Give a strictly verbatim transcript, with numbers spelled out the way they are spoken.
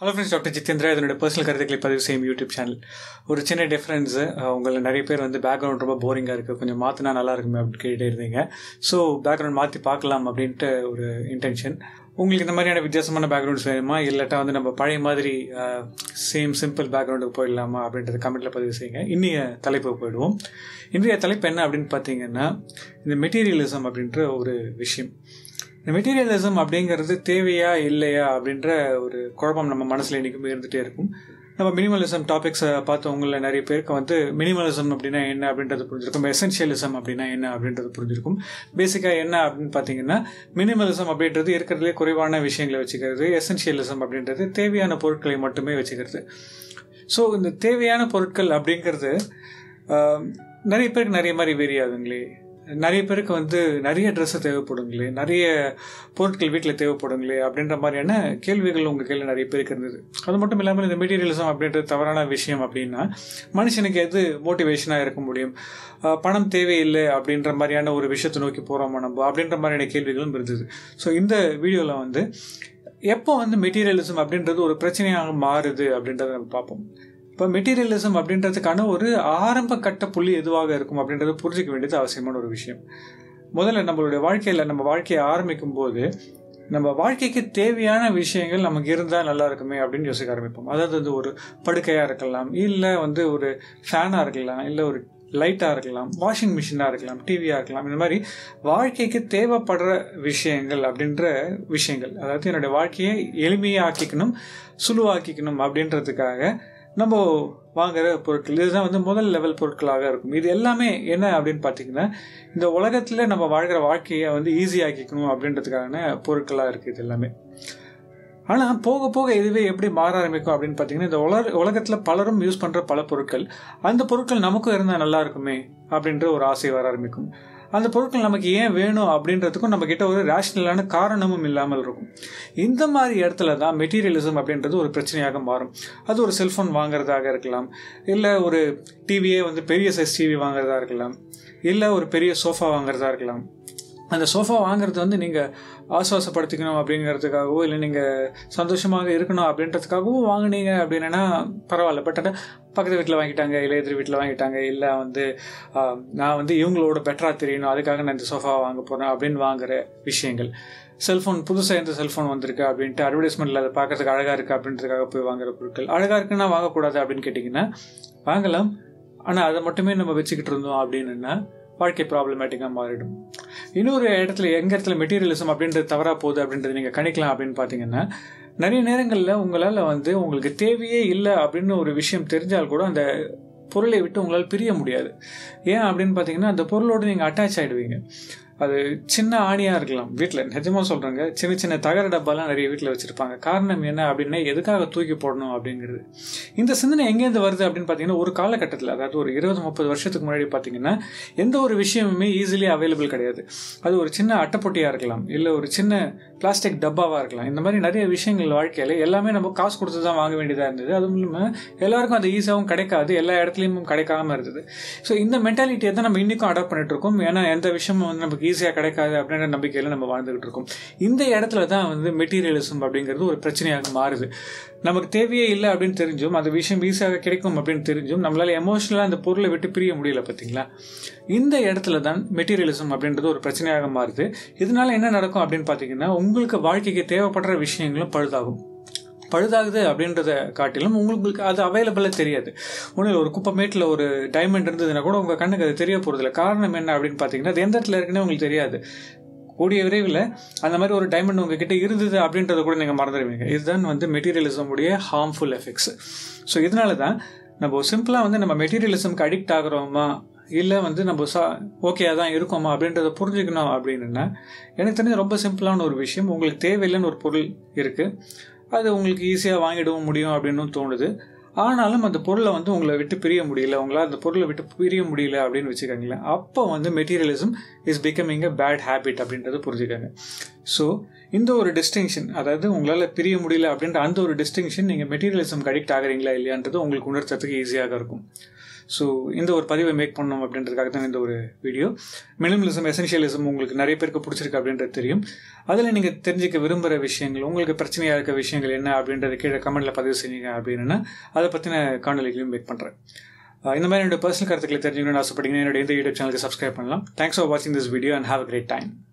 Hello friends, Doctor Jithendra is my personal career on the same YouTube channel. One small difference is that the background is boring and so background is the intention. If you have a background, you can see the same simple background in the comment. This is the materialism. The materialism அப்படிங்கிறது தேவையா இல்லையா அப்படிங்கற ஒரு குழப்பம் நம்ம மனசுல நிக்குமே இருந்துட்டே இருக்கும். நம்ம மினிமலிசம் டாபிக்ஸ் பார்த்தவங்கள நிறைய பேருக்கு வந்து மினிமலிசம் அப்படினா என்ன அப்படின்றது புரிஞ்சிருக்கும். எசென்ஷியலிசம் அப்படினா என்ன அப்படின்றது புரிஞ்சிருக்கும். பேசிக்கா என்ன அப்படினு பாத்தீங்கன்னா மினிமலிசம் அப்படிங்கிறது இருக்கறதுலயே குறைவான விஷயங்களை வெச்சிக்கிறது. எசென்ஷியலிசம் அப்படிங்கிறது தேவையான பொருட்களை மட்டுமே வெச்சிக்கிறது. சோ இந்த தேவையான பொருட்கள் அப்படிங்கிறது நிறைய பேருக்கு நிறைய மாதிரி வேரி ஆகுங்களே. நிறைய பேருக்கு வந்து நிறைய Dress தேவைப்படுங்களே, நிறைய பொருட்கள் வீட்டில் தேவைப்படுங்களே அப்படின்ற மாதிரியான கேள்விகள் உங்கள் கையில் நிறைய பேருக்கு இருந்தது. அது மட்டும் இல்லாமல் இந்த மெட்டீரியலிசம் அப்படின்றது தவறான விஷயம் அப்படின்னா மனுஷனுக்கு எது மோட்டிவேஷனாக இருக்க முடியும், பணம் தேவையில்லை அப்படின்ற மாதிரியான ஒரு விஷயத்தை நோக்கி போகிறோமா நம்ம அப்படின்ற மாதிரியான கேள்விகளும் இருந்தது. ஸோ இந்த வீடியோவில் வந்து எப்போ வந்து மெட்டீரியலிசம் அப்படின்றது ஒரு பிரச்சனையாக மாறுது அப்படின்றத நம்ம பார்ப்போம். இப்போ மெட்டீரியலிசம் அப்படின்றதுக்கான ஒரு ஆரம்ப கட்ட புள்ளி எதுவாக இருக்கும் அப்படின்றத புரிஞ்சிக்க வேண்டியது அவசியமான ஒரு விஷயம். முதல்ல நம்மளுடைய வாழ்க்கையில் நம்ம வாழ்க்கையை ஆரம்பிக்கும் போது நம்ம வாழ்க்கைக்கு தேவையான விஷயங்கள் நமக்கு இருந்தால் நல்லா இருக்குமே அப்படின்னு யோசிக்க ஆரம்பிப்போம். அதாவது ஒரு படுக்கையாக இருக்கலாம், இல்லை வந்து ஒரு ஃபேனாக இருக்கலாம், இல்லை ஒரு லைட்டாக இருக்கலாம், வாஷிங் மிஷினாக இருக்கலாம், டிவியாக இருக்கலாம். இந்த மாதிரி வாழ்க்கைக்கு தேவைப்படுற விஷயங்கள் அப்படின்ற விஷயங்கள், அதாவது என்னுடைய வாழ்க்கையை எளிமையாக்கிக்கணும் சுலுவாக்கிக்கணும் அப்படின்றதுக்காக நம்ம வாங்குகிற பொருட்கள் இதுதான் வந்து முதல் லெவல் பொருட்களாக இருக்கும். இது எல்லாமே என்ன அப்படின்னு பார்த்தீங்கன்னா இந்த உலகத்தில் நம்ம வாழ்கிற வாழ்க்கையை வந்து ஈஸியாக்கிக்கணும் அப்படின்றதுக்கான பொருட்களாக இருக்குது இது எல்லாமே. ஆனால் போக போக இதுவே எப்படி மாற ஆரம்பிக்கும் அப்படின்னு பார்த்தீங்கன்னா இந்த உலக உலகத்தில் பலரும் யூஸ் பண்ணுற பல பொருட்கள், அந்த பொருட்கள் நமக்கும் இருந்தால் நல்லா இருக்குமே அப்படின்ற ஒரு ஆசை வர ஆரம்பிக்கும். அந்த பொருட்கள் நமக்கு ஏன் வேணும் அப்படின்றதுக்கும் நம்மக்கிட்ட ஒரு ரேஷ்னலான காரணமும் இல்லாமல் இருக்கும். இந்த மாதிரி இடத்துல தான் மெட்டீரியலிசம் அப்படின்றது ஒரு பிரச்சனையாக மாறும். அது ஒரு செல்ஃபோன் வாங்குறதாக இருக்கலாம், இல்லை ஒரு டிவியே வந்து பெரிய சைஸ் டிவி வாங்குறதா இருக்கலாம், இல்லை ஒரு பெரிய சோஃபா வாங்குறதா இருக்கலாம். அந்த சோஃபா வாங்குறது வந்து நீங்கள் ஆசுவாசப்படுத்திக்கணும் அப்படிங்கிறதுக்காகவோ இல்லை நீங்கள் சந்தோஷமாக இருக்கணும் அப்படின்றதுக்காகவும் வாங்கினீங்க அப்படின்னா பரவாயில்ல. பட் ஆனால் பக்கத்து வீட்டில் வாங்கிட்டாங்க, இல்லை எதிர் வீட்டில் வாங்கிட்டாங்க, இல்லை வந்து நான் வந்து இவங்களோட பெட்டராக தெரியணும் அதுக்காக நான் இந்த சோஃபாவை வாங்க போகிறேன் அப்படின்னு வாங்குகிற விஷயங்கள். செல்ஃபோன் புதுசாக எந்த செல்ஃபோன் வந்திருக்கு அப்படின்ட்டு அட்வர்டைஸ்மெண்ட்டில் அதை பார்க்குறதுக்கு அழகாக இருக்குது அப்படின்றதுக்காக போய் வாங்குகிற பொருட்கள். அழகாக இருக்குன்னா வாங்கக்கூடாது அப்படின்னு கேட்டிங்கன்னா வாங்கலாம், ஆனால் அதை மட்டுமே நம்ம வச்சுக்கிட்டு இருந்தோம் அப்படின்னா வாழ்க்கை ப்ராப்ளமேட்டிக்காக மாறிடும். இன்னொரு இடத்துல எங்கள் இடத்துல மெட்டீரியலிசம் அப்படின்றது தவறாக போகுது அப்படின்றது நீங்கள் கணிக்கலாம் அப்படின்னு பார்த்தீங்கன்னா நிறைய நேரங்களில் உங்களால் வந்து உங்களுக்கு தேவையே இல்லை அப்படின்னு ஒரு விஷயம் தெரிஞ்சால் கூட அந்த பொருளை விட்டு உங்களால் பிரிய முடியாது. ஏன் அப்படின்னு பார்த்தீங்கன்னா அந்த பொருளோடு நீங்கள் அட்டாச் ஆகிடுவீங்க. அது சின்ன ஆணியாக இருக்கலாம், வீட்டில் நிஜமாக சொல்கிறாங்க சின்ன சின்ன தகர டப்பாலாம் நிறைய வீட்டில் வச்சுருப்பாங்க. காரணம் என்ன அப்படின்னா எதுக்காக தூக்கி போடணும் அப்படிங்கிறது. இந்த சிந்தனை எங்கேருந்து வருது அப்படின்னு பார்த்தீங்கன்னா ஒரு காலகட்டத்தில், அதாவது ஒரு இருபது முப்பது வருஷத்துக்கு முன்னாடி பார்த்தீங்கன்னா எந்த ஒரு விஷயமுமே ஈஸிலி அவைலபிள் கிடையாது. அது ஒரு சின்ன அட்டைப்பொட்டியாக இருக்கலாம், இல்லை ஒரு சின்ன பிளாஸ்டிக் டப்பாவாக இருக்கலாம். இந்த மாதிரி நிறைய விஷயங்கள் வாழ்க்கையில் எல்லாமே நம்ம காசு கொடுத்து தான் வாங்க வேண்டியதாக இருந்தது. அதுவும் இல்லாமல் எல்லாருக்கும் அது ஈஸியாகவும் கிடைக்காது, எல்லா இடத்துலையும் கிடைக்காம இருந்தது. ஸோ இந்த மென்டாலிட்டியை தான் நம்ம இன்றைக்கும் அடாப்ட் பண்ணிட்டு இருக்கோம். ஏன்னா எந்த விஷயமும் வந்து நமக்கு ஈஸியாக கிடைக்காது அப்படின்ற நம்பிக்கையில் நம்ம வாழ்ந்துகிட்டு இருக்கோம். இந்த இடத்துல தான் வந்து மெட்டீரியலிசம் அப்படிங்கிறது ஒரு பிரச்சனையாக மாறுது. நமக்கு தேவையே இல்லை அப்படின்னு தெரிஞ்சும் அந்த விஷயம் ஈஸியாக கிடைக்கும் அப்படின்னு தெரிஞ்சும் நம்மளால் எமோஷனலாக அந்த பொருளை விட்டு பிரிய முடியல பார்த்தீங்களா. இந்த இடத்துல தான் மெட்டீரியலிசம் அப்படின்றது ஒரு பிரச்சனையாக மாறுது. இதனால என்ன நடக்கும் அப்படின்னு பார்த்தீங்கன்னா உங்களுக்கு வாழ்க்கைக்கு தேவைப்படுற விஷயங்களும் பழுதாகும். பழுதாகுது அப்படின்றத காட்டிலும் உங்களுக்கு அது அவைலபிளாக தெரியாது. ஒன்றும் ஒரு குப்பமேட்டில் ஒரு டைமண்ட் இருந்ததுன்னா கூட உங்கள் கண்ணுக்கு அது தெரிய போகிறதில்ல. காரணம் என்ன அப்படின்னு பார்த்தீங்கன்னா அது எந்த இடத்துல இருக்குன்னே உங்களுக்கு தெரியாது. கூடிய விரைவில் அந்த மாதிரி ஒரு டைமண்ட் உங்ககிட்ட இருந்தது அப்படின்றத கூட நீங்கள் மறந்துடுவீங்க. இதுதான் வந்து மெட்டீரியலிசம் உடைய ஹார்ம்ஃபுல் எஃபெக்ட்ஸ். ஸோ இதனால தான் நம்ம சிம்பிளாக வந்து நம்ம மெட்டீரியலிசம்க்கு அடிக்ட் ஆகிறோமா, இல்லை வந்து நம்ம சா ஓகேயாக தான் இருக்கோமா அப்படின்றத புரிஞ்சுக்கணும் அப்படின்னா எனக்கு தெரிஞ்ச ரொம்ப சிம்பிளான ஒரு விஷயம். உங்களுக்கு தேவையில்லைன்னு ஒரு பொருள் இருக்குது, அது உங்களுக்கு ஈஸியாக வாங்கிடவும் முடியும் அப்படின்னு தோணுது. ஆனாலும் அந்த பொருளை வந்து உங்களை விட்டு பிரிய முடியல, உங்களால் அந்த பொருளை விட்டு பிரிய முடியல அப்படின்னு வச்சுக்கோங்களேன். அப்போ வந்து materialism is becoming a bad habit அப்படின்றத புரிஞ்சுக்கோங்க. ஸோ இந்த ஒரு டிஸ்டிங்ஷன், அதாவது உங்களால் பிரிய முடியல அப்படின்ற அந்த ஒரு டிஸ்டிங்ஷன் நீங்கள் மெட்டீரியலிசம் அடிக்ட் ஆகிறீங்களா இல்லையான்றது உங்களுக்கு உணர்த்ததுக்கு ஈஸியாக இருக்கும். So, in the pariva make pannum abindradhukaga than indha oru video. Minimalism, essentialism ungalku nariya perku pidichirukku abindradhu theriyum. Adhula neenga therinjikka virumbara vishayangal, ungalku prachanaiya irukka vishayangal enna abindradhu keela comment la padivu seinga abindna adha pathina kanaligalum make pandren. In the mind, personal character, subscribe to the YouTube channel. Thanks for watching this video and have a great time.